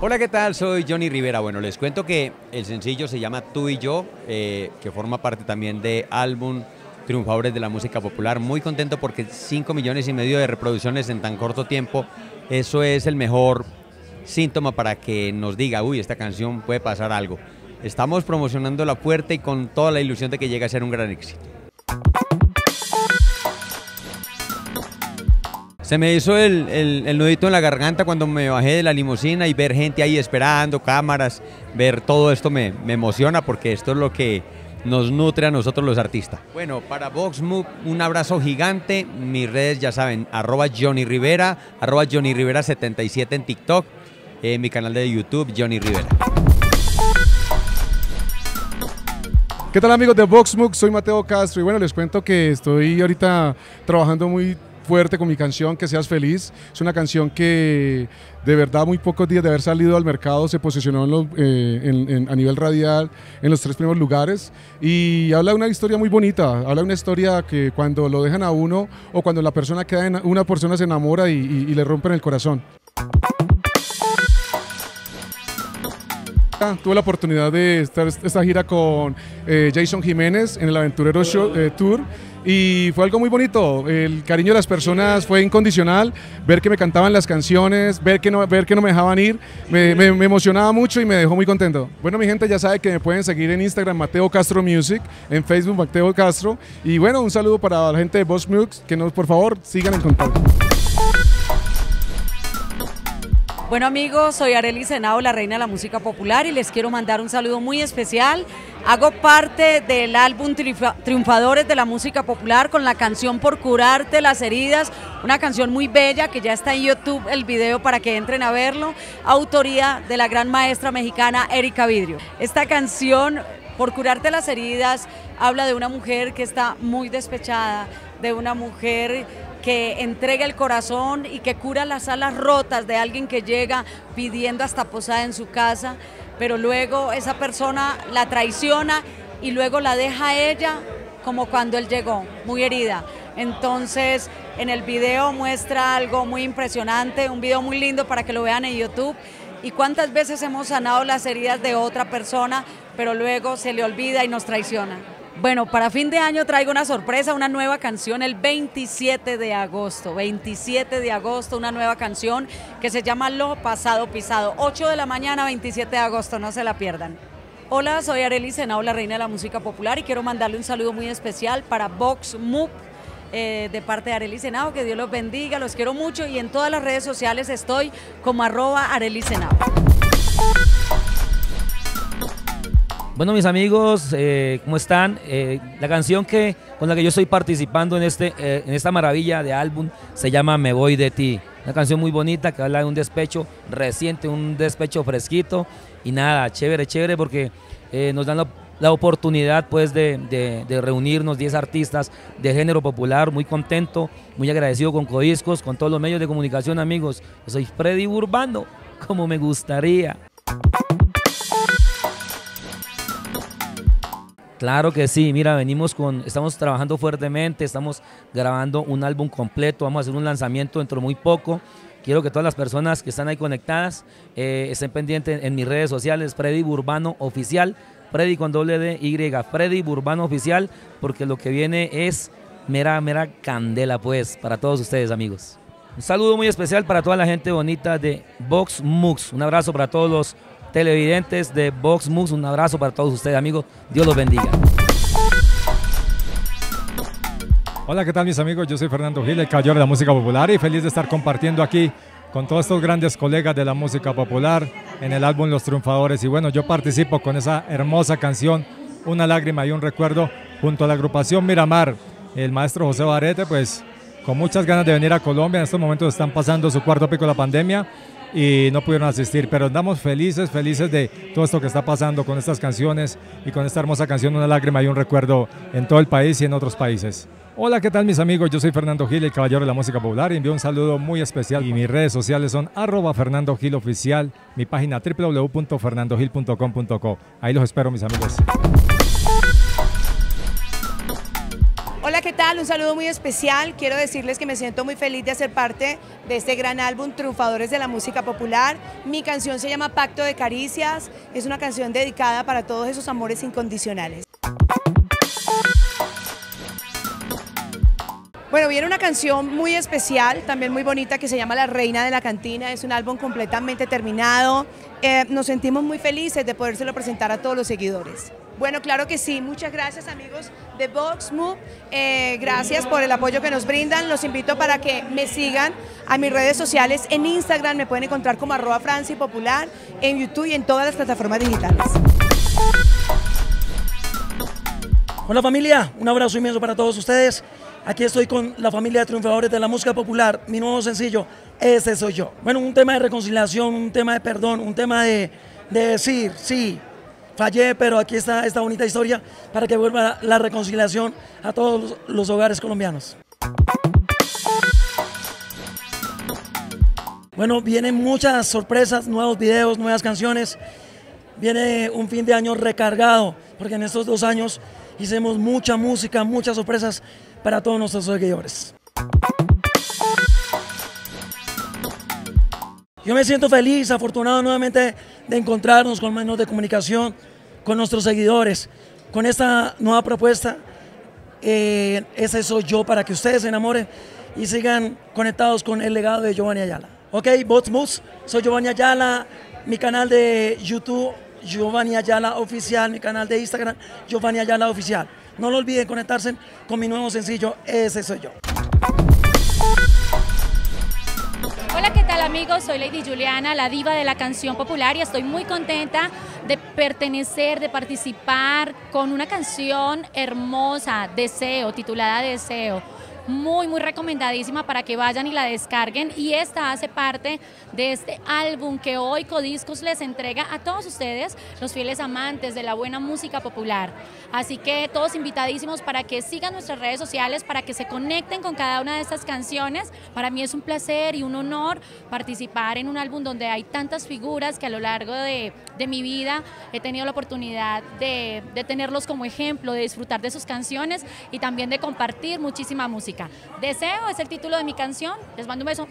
Hola, ¿qué tal? Soy Johnny Rivera. Bueno, les cuento que el sencillo se llama Tú y yo, que forma parte también de álbum Triunfadores de la Música Popular. Muy contento porque 5,5 millones de reproducciones en tan corto tiempo. Eso es el mejor síntoma para que nos diga, uy, esta canción puede pasar algo. Estamos promocionándola fuerte y con toda la ilusión de que llegue a ser un gran éxito. Se me hizo el nudito en la garganta cuando me bajé de la limusina y ver gente ahí esperando, cámaras, ver todo esto me emociona porque esto es lo que nos nutre a nosotros los artistas. Bueno, para BoxMov un abrazo gigante, mis redes ya saben, @JohnnyRivera, @JohnnyRivera77 en TikTok, mi canal de YouTube Johnny Rivera. ¿Qué tal amigos de BoxMov? Soy Mateo Castro y bueno, les cuento que estoy ahorita trabajando muy fuerte con mi canción Que Seas Feliz. Es una canción que de verdad muy pocos días de haber salido al mercado se posicionó a nivel radial en los 3 primeros lugares y habla de una historia muy bonita, habla de una historia que cuando lo dejan a uno o cuando la persona queda en, una persona se enamora y le rompen el corazón. Tuve la oportunidad de estar esta gira con Jason Jiménez en el Aventurero Show Tour y fue algo muy bonito. El cariño de las personas fue incondicional, ver que me cantaban las canciones, ver que no me dejaban ir, me emocionaba mucho y me dejó muy contento. Bueno mi gente, ya sabe que me pueden seguir en Instagram Mateo Castro Music, en Facebook Mateo Castro y bueno, un saludo para la gente de BoxMov, que nos, por favor sigan en contacto. Bueno amigos, soy Arelys Henao, la Reina de la Música Popular y les quiero mandar un saludo muy especial. Hago parte del álbum Triunfadores de la Música Popular con la canción Por curarte las heridas, una canción muy bella que ya está en YouTube el video para que entren a verlo, autoría de la gran maestra mexicana Erika Vidrio. Esta canción Por curarte las heridas habla de una mujer que está muy despechada, de una mujer que entrega el corazón y que cura las alas rotas de alguien que llega pidiendo hasta posada en su casa, pero luego esa persona la traiciona y luego la deja a ella como cuando él llegó, muy herida. Entonces en el video muestra algo muy impresionante, un video muy lindo para que lo vean en YouTube. Y cuántas veces hemos sanado las heridas de otra persona, pero luego se le olvida y nos traiciona. Bueno, para fin de año traigo una sorpresa, una nueva canción el 27 de agosto, una nueva canción que se llama Lo Pasado Pisado, 8 de la mañana, 27 de agosto, no se la pierdan. Hola, soy Arelys Henao, la Reina de la Música Popular y quiero mandarle un saludo muy especial para BoxMov, de parte de Arelys Henao, que Dios los bendiga, los quiero mucho y en todas las redes sociales estoy como @ArelysHenao. Bueno mis amigos, ¿cómo están? La canción con la que yo estoy participando en esta maravilla de álbum se llama Me voy de ti. Una canción muy bonita que habla de un despecho reciente, un despecho fresquito y nada, chévere, chévere porque nos dan la oportunidad pues de reunirnos 10 artistas de género popular, muy contento, muy agradecido con Codiscos, con todos los medios de comunicación amigos. Yo soy Freddy Burbano, como me gustaría. Claro que sí, mira, estamos trabajando fuertemente, estamos grabando un álbum completo, vamos a hacer un lanzamiento dentro de muy poco. Quiero que todas las personas que están ahí conectadas estén pendientes en mis redes sociales, Freddy Burbano Oficial, Freddy con doble D Y, Freddy Burbano Oficial, porque lo que viene es mera candela pues, para todos ustedes amigos. Un saludo muy especial para toda la gente bonita de BoxMov, un abrazo para todos los televidentes de BoxMov, un abrazo para todos ustedes amigos, Dios los bendiga. Hola, ¿qué tal mis amigos? Yo soy Fernando Gil, el Cayor de la Música Popular y feliz de estar compartiendo aquí con todos estos grandes colegas de la música popular en el álbum Los Triunfadores y bueno, yo participo con esa hermosa canción Una lágrima y un recuerdo junto a la agrupación Miramar, el maestro José Barete, pues con muchas ganas de venir a Colombia, en estos momentos están pasando su cuarto pico de la pandemia y no pudieron asistir, pero andamos felices, felices de todo esto que está pasando con estas canciones y con esta hermosa canción Una lágrima y un recuerdo en todo el país y en otros países. Hola, ¿qué tal mis amigos? Yo soy Fernando Gil, el Caballero de la Música Popular y envío un saludo muy especial y mis redes sociales son @FernandoGilOficial, mi página www.fernandogil.com.co. Ahí los espero mis amigos. Hola, ¿qué tal? Un saludo muy especial. Quiero decirles que me siento muy feliz de hacer parte de este gran álbum Triunfadores de la Música Popular. Mi canción se llama Pacto de Caricias. Es una canción dedicada para todos esos amores incondicionales. Bueno, viene una canción muy especial, también muy bonita, que se llama La Reina de la Cantina. Es un álbum completamente terminado. Nos sentimos muy felices de podérselo presentar a todos los seguidores. Bueno, claro que sí. Muchas gracias, amigos de BoxMov. Gracias por el apoyo que nos brindan. Los invito para que me sigan a mis redes sociales. En Instagram me pueden encontrar como @Francipopular, en YouTube y en todas las plataformas digitales. Hola, familia. Un abrazo inmenso para todos ustedes. Aquí estoy con la familia de Triunfadores de la Música Popular. Mi nuevo sencillo, Ese Soy Yo. Bueno, un tema de reconciliación, un tema de perdón, un tema de decir, sí, fallé, pero aquí está esta bonita historia para que vuelva la reconciliación a todos los hogares colombianos. Bueno, vienen muchas sorpresas, nuevos videos, nuevas canciones. Viene un fin de año recargado, porque en estos 2 años hicimos mucha música, muchas sorpresas para todos nuestros seguidores. Yo me siento feliz, afortunado nuevamente de encontrarnos con medios de comunicación, con nuestros seguidores, con esta nueva propuesta. Ese soy yo, para que ustedes se enamoren y sigan conectados con el legado de Giovanni Ayala. Ok, BoxMov, soy Giovanni Ayala, mi canal de YouTube, Giovanni Ayala Oficial, mi canal de Instagram, Giovanni Ayala Oficial. No lo olviden conectarse con mi nuevo sencillo, Ese Soy Yo. Hola, ¿qué tal, amigos? Soy Lady Juliana, la diva de la canción popular, y estoy muy contenta de pertenecer, de participar con una canción hermosa, Deseo, titulada Deseo. Muy, muy recomendadísima para que vayan y la descarguen, y esta hace parte de este álbum que hoy Codiscos les entrega a todos ustedes, los fieles amantes de la buena música popular. Así que todos invitadísimos para que sigan nuestras redes sociales, para que se conecten con cada una de estas canciones. Para mí es un placer y un honor participar en un álbum donde hay tantas figuras que a lo largo de mi vida he tenido la oportunidad de tenerlos como ejemplo, de disfrutar de sus canciones y también de compartir muchísima música. Deseo es el título de mi canción. Les mando un beso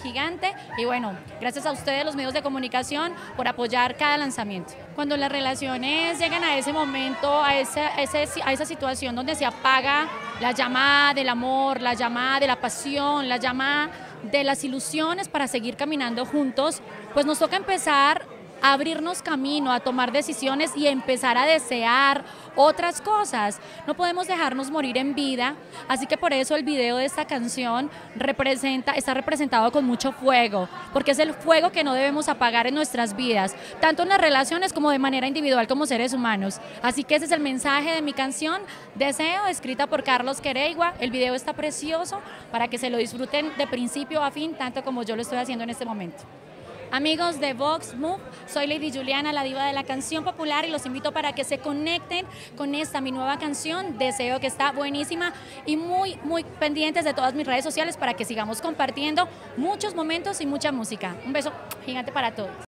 gigante y bueno, gracias a ustedes, los medios de comunicación, por apoyar cada lanzamiento. Cuando las relaciones llegan a ese momento, a esa situación donde se apaga la llama del amor, la llama de la pasión, la llama de las ilusiones para seguir caminando juntos, pues nos toca empezar a abrirnos camino, a tomar decisiones y empezar a desear otras cosas. No podemos dejarnos morir en vida, así que por eso el video de esta canción está representado con mucho fuego, porque es el fuego que no debemos apagar en nuestras vidas, tanto en las relaciones como de manera individual como seres humanos. Así que ese es el mensaje de mi canción, Deseo, escrita por Carlos Quereigua. El video está precioso para que se lo disfruten de principio a fin, tanto como yo lo estoy haciendo en este momento. Amigos de BoxMov, soy Lady Juliana, la diva de la canción popular, y los invito para que se conecten con esta, mi nueva canción, Deseo, que está buenísima, y muy, muy pendientes de todas mis redes sociales para que sigamos compartiendo muchos momentos y mucha música. Un beso gigante para todos.